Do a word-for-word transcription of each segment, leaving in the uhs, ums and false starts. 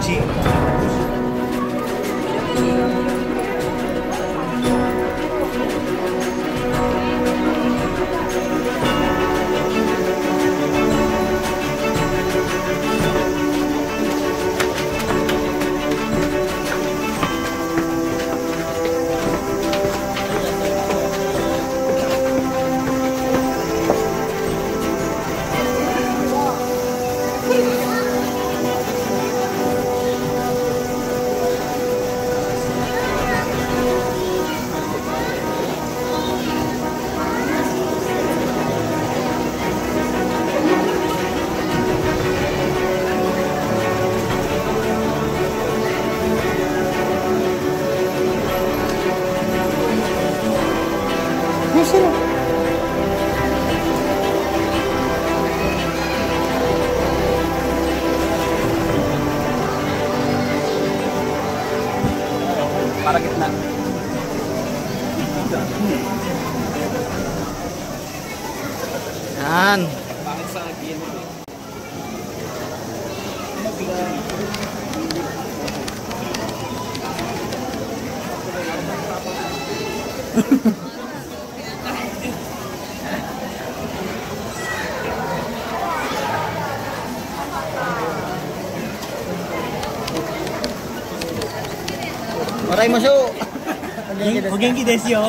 Karachi. Para kitna yan bakit sa game mo Aray maso. O genki desu yo.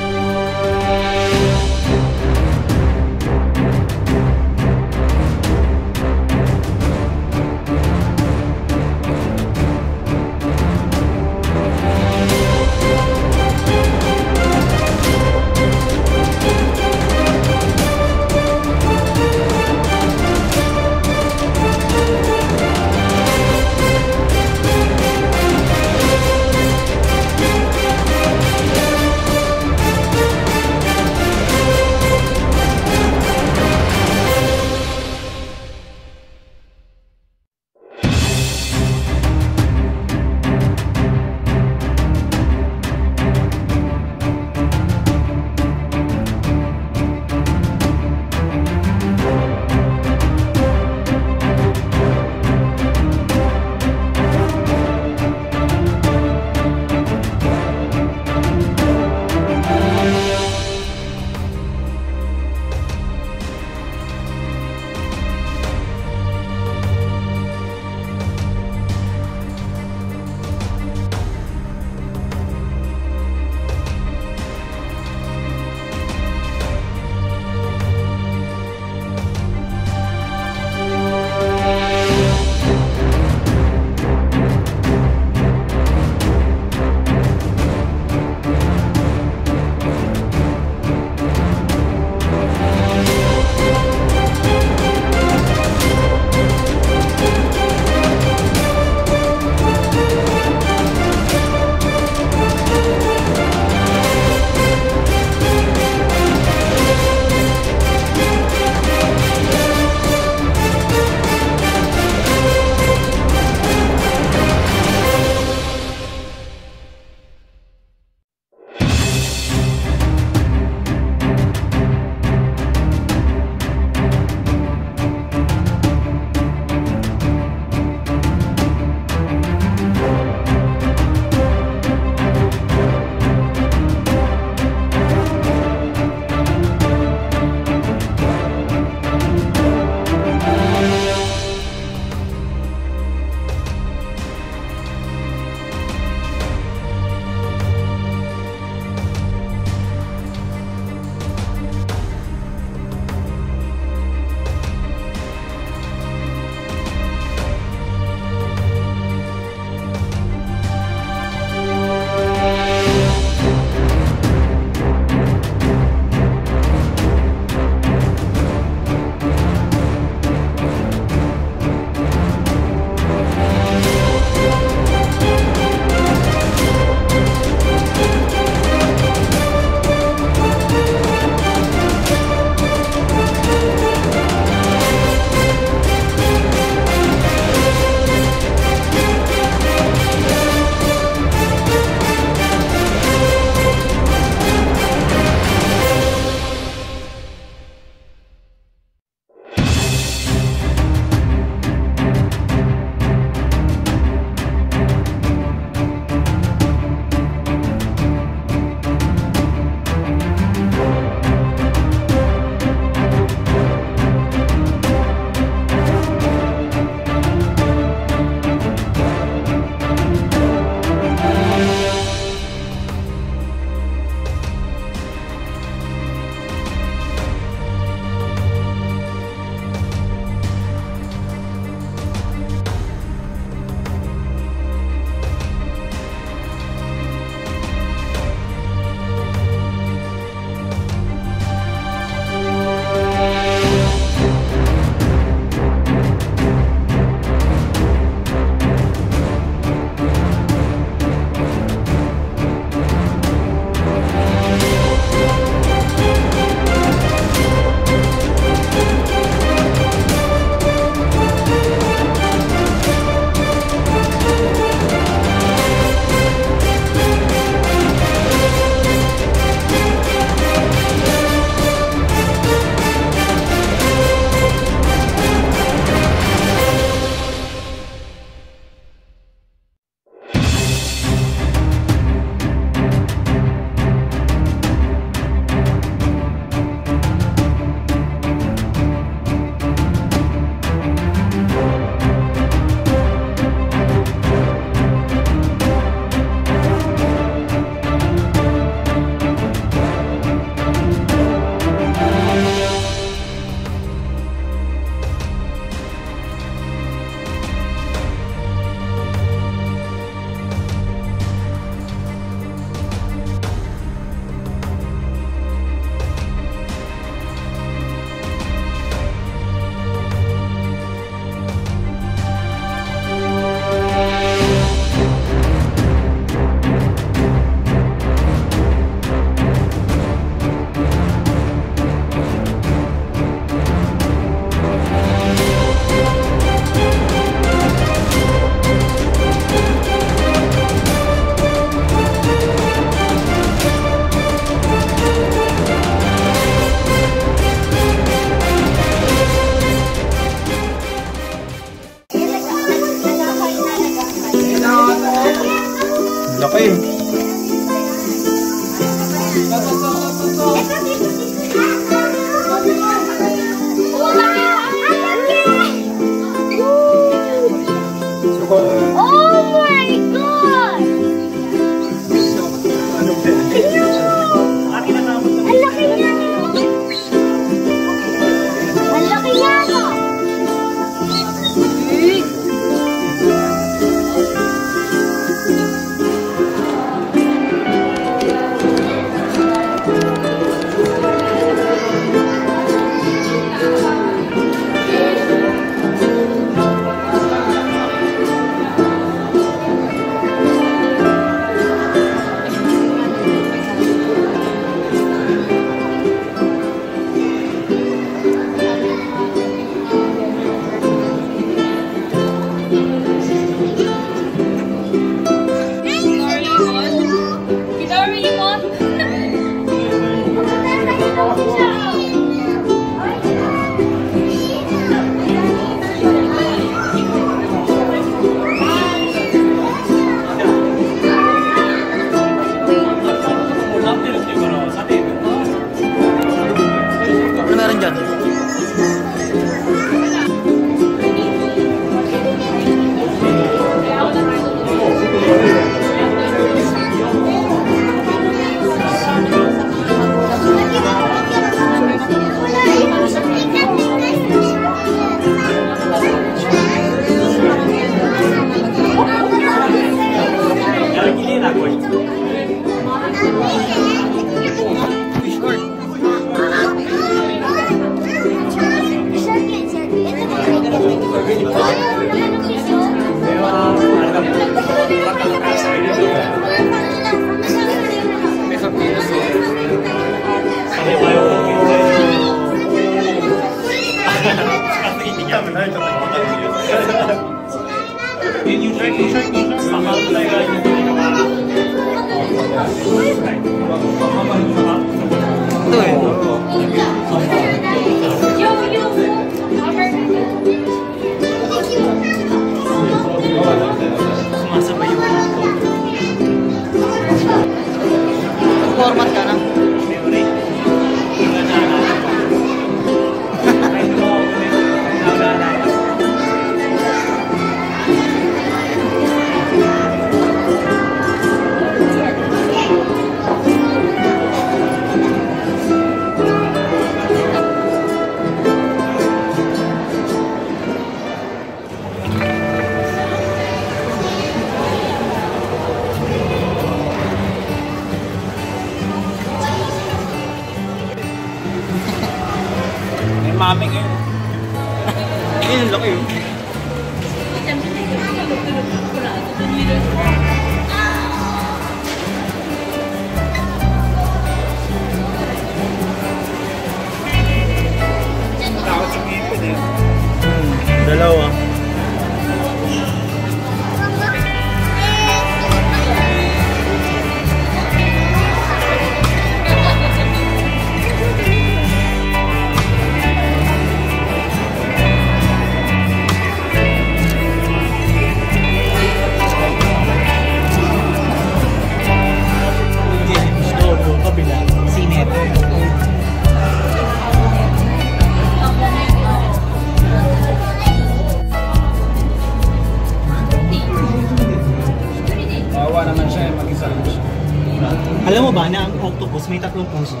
Alam mo ba na ang octopus may tatlong puso?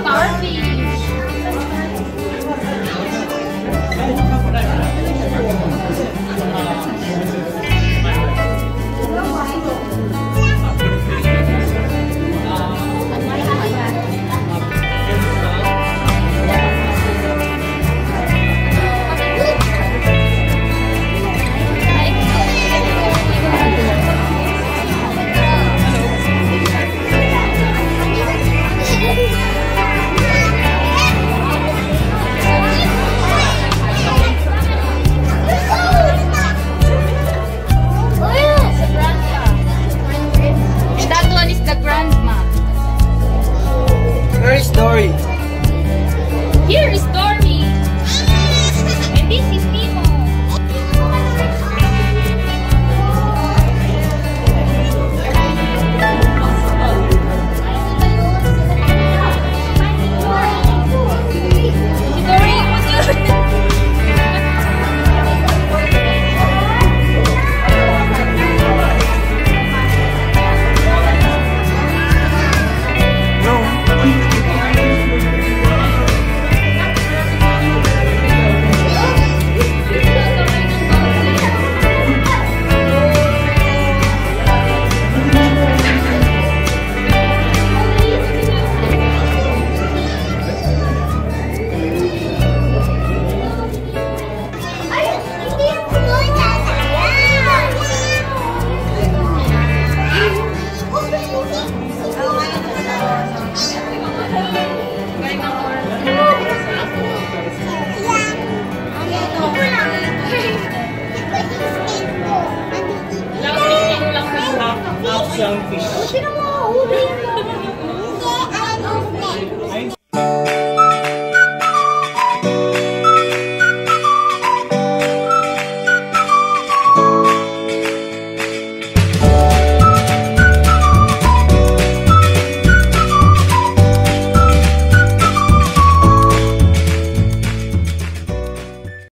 Starfish! Dory. Here is Dory. And this is Nemo. Selfish.